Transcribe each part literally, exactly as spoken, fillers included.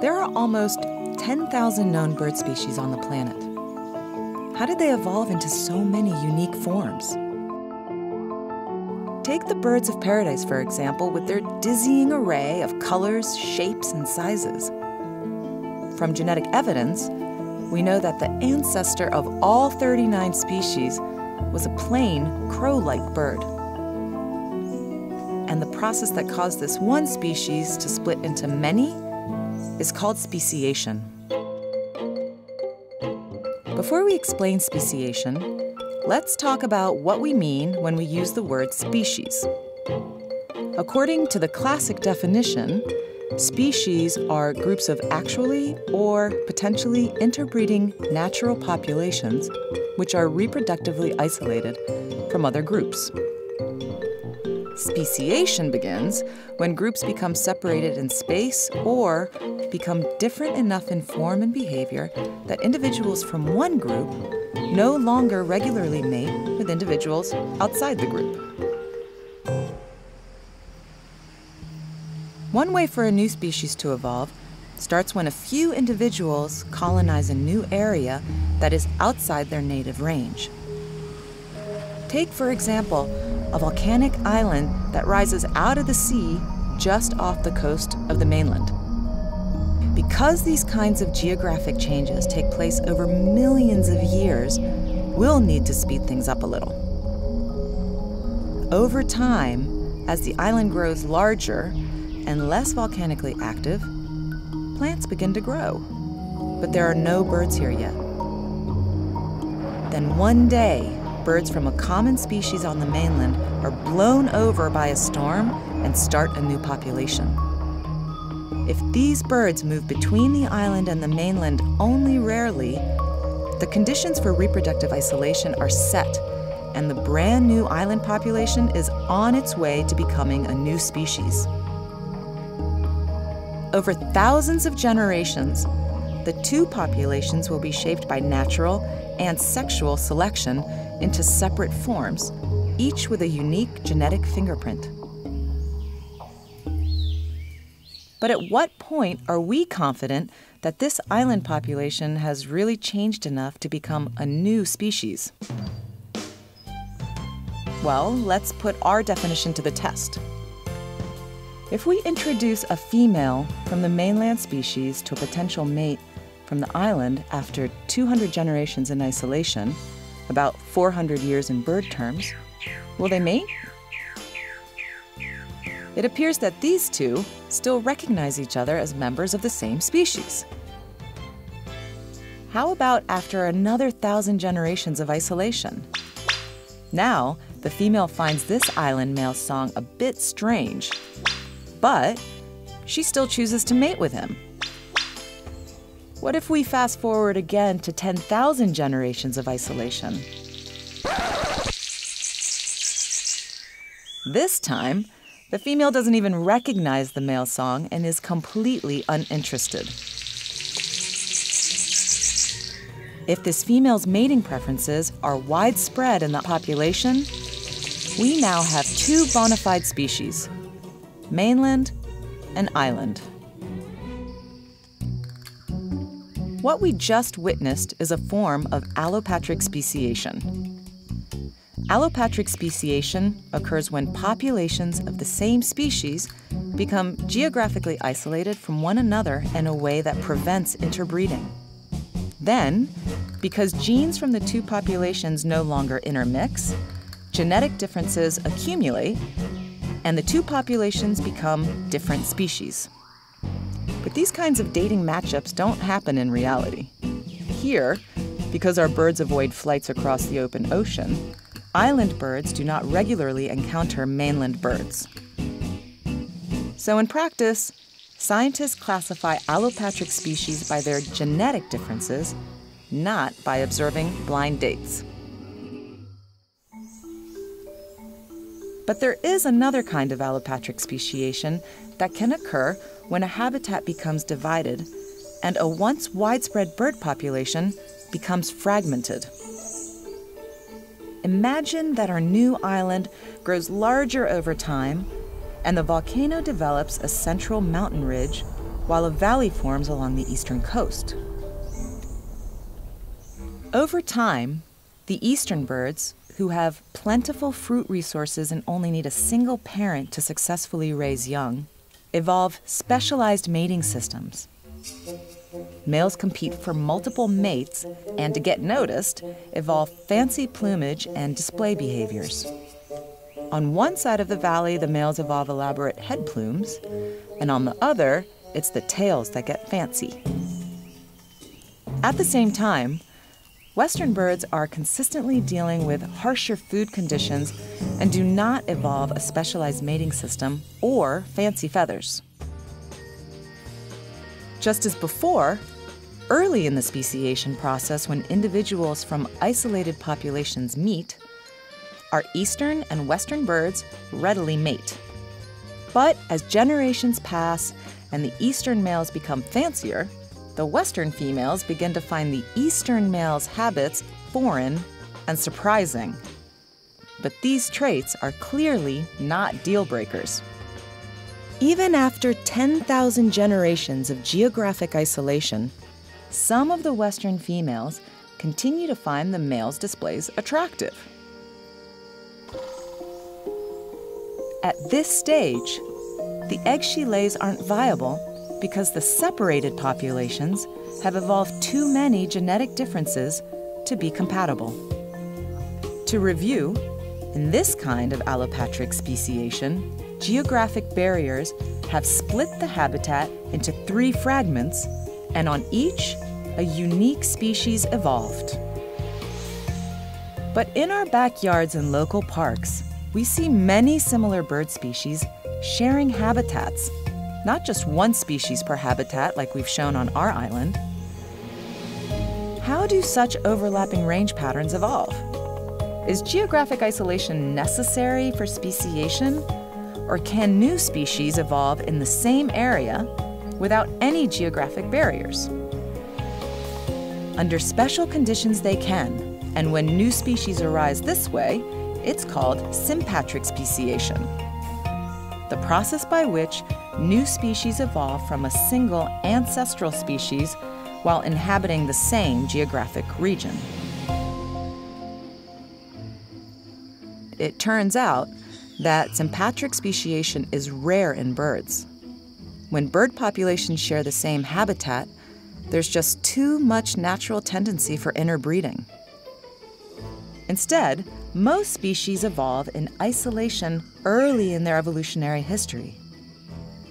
There are almost ten thousand known bird species on the planet. How did they evolve into so many unique forms? Take the birds of paradise, for example, with their dizzying array of colors, shapes, and sizes. From genetic evidence, we know that the ancestor of all thirty-nine species was a plain, crow-like bird. And the process that caused this one species to split into many is called speciation. Before we explain speciation, let's talk about what we mean when we use the word species. According to the classic definition, species are groups of actually or potentially interbreeding natural populations which are reproductively isolated from other groups. Speciation begins when groups become separated in space or become different enough in form and behavior that individuals from one group no longer regularly mate with individuals outside the group. One way for a new species to evolve starts when a few individuals colonize a new area that is outside their native range. Take, for example, a volcanic island that rises out of the sea just off the coast of the mainland. Because these kinds of geographic changes take place over millions of years, we'll need to speed things up a little. Over time, as the island grows larger and less volcanically active, plants begin to grow. But there are no birds here yet. Then one day, birds from a common species on the mainland are blown over by a storm and start a new population. If these birds move between the island and the mainland only rarely, the conditions for reproductive isolation are set, and the brand new island population is on its way to becoming a new species. Over thousands of generations, the two populations will be shaped by natural and sexual selection into separate forms, each with a unique genetic fingerprint. But at what point are we confident that this island population has really changed enough to become a new species? Well, let's put our definition to the test. If we introduce a female from the mainland species to a potential mate from the island after two hundred generations in isolation, about four hundred years in bird terms, will they mate? It appears that these two still recognize each other as members of the same species. How about after another thousand generations of isolation? Now, the female finds this island male song a bit strange, but she still chooses to mate with him. What if we fast forward again to ten thousand generations of isolation? This time, the female doesn't even recognize the male song and is completely uninterested. If this female's mating preferences are widespread in the population, we now have two bona fide species: mainland and island. What we just witnessed is a form of allopatric speciation. Allopatric speciation occurs when populations of the same species become geographically isolated from one another in a way that prevents interbreeding. Then, because genes from the two populations no longer intermix, genetic differences accumulate, and the two populations become different species. But these kinds of dating matchups don't happen in reality. Here, because our birds avoid flights across the open ocean, island birds do not regularly encounter mainland birds. So in practice, scientists classify allopatric species by their genetic differences, not by observing blind dates. But there is another kind of allopatric speciation that can occur when a habitat becomes divided and a once widespread bird population becomes fragmented. Imagine that our new island grows larger over time and the volcano develops a central mountain ridge while a valley forms along the eastern coast. Over time, the eastern birds, who have plentiful fruit resources and only need a single parent to successfully raise young, evolve specialized mating systems. Males compete for multiple mates and, to get noticed, evolve fancy plumage and display behaviors. On one side of the valley, the males evolve elaborate head plumes, and on the other, it's the tails that get fancy. At the same time, Western birds are consistently dealing with harsher food conditions and do not evolve a specialized mating system or fancy feathers. Just as before, early in the speciation process, when individuals from isolated populations meet, our eastern and western birds readily mate. But as generations pass and the eastern males become fancier, the western females begin to find the eastern males' habits foreign and surprising. But these traits are clearly not deal breakers. Even after ten thousand generations of geographic isolation, some of the western females continue to find the males' displays attractive. At this stage, the eggs she lays aren't viable because the separated populations have evolved too many genetic differences to be compatible. To review, in this kind of allopatric speciation, geographic barriers have split the habitat into three fragments, and on each, a unique species evolved. But in our backyards and local parks, we see many similar bird species sharing habitats, not just one species per habitat like we've shown on our island. How do such overlapping range patterns evolve? Is geographic isolation necessary for speciation? Or can new species evolve in the same area without any geographic barriers? Under special conditions they can, and when new species arise this way, it's called sympatric speciation, the process by which new species evolve from a single ancestral species while inhabiting the same geographic region. It turns out that sympatric speciation is rare in birds. When bird populations share the same habitat, there's just too much natural tendency for interbreeding. Instead, most species evolve in isolation early in their evolutionary history.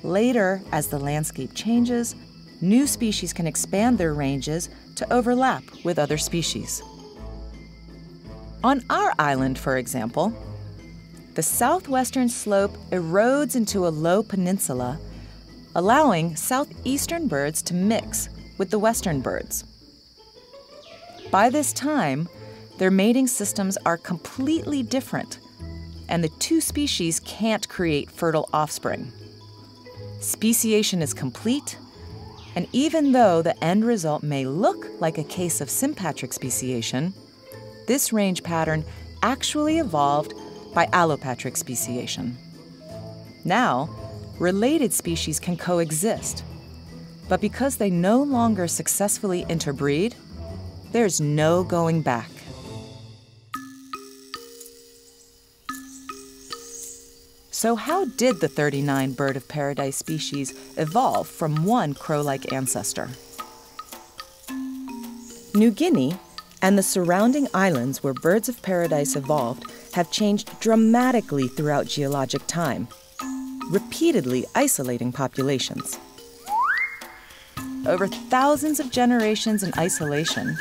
Later, as the landscape changes, new species can expand their ranges to overlap with other species. On our island, for example, the southwestern slope erodes into a low peninsula, allowing southeastern birds to mix with the western birds. By this time, their mating systems are completely different, and the two species can't create fertile offspring. Speciation is complete, and even though the end result may look like a case of sympatric speciation, this range pattern actually evolved by allopatric speciation. Now, related species can coexist, but because they no longer successfully interbreed, there's no going back. So how did the thirty-nine bird of paradise species evolve from one crow-like ancestor? New Guinea and the surrounding islands where birds of paradise evolved have changed dramatically throughout geologic time, repeatedly isolating populations. Over thousands of generations in isolation,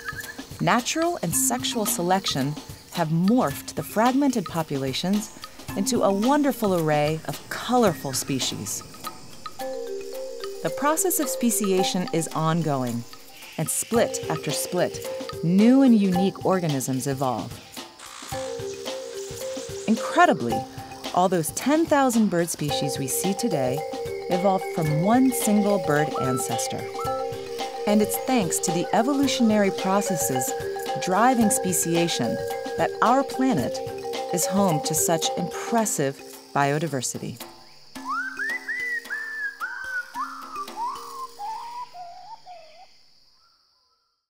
natural and sexual selection have morphed the fragmented populations into a wonderful array of colorful species. The process of speciation is ongoing, and split after split, new and unique organisms evolve. Incredibly, all those ten thousand bird species we see today evolved from one single bird ancestor. And it's thanks to the evolutionary processes driving speciation that our planet is home to such impressive biodiversity.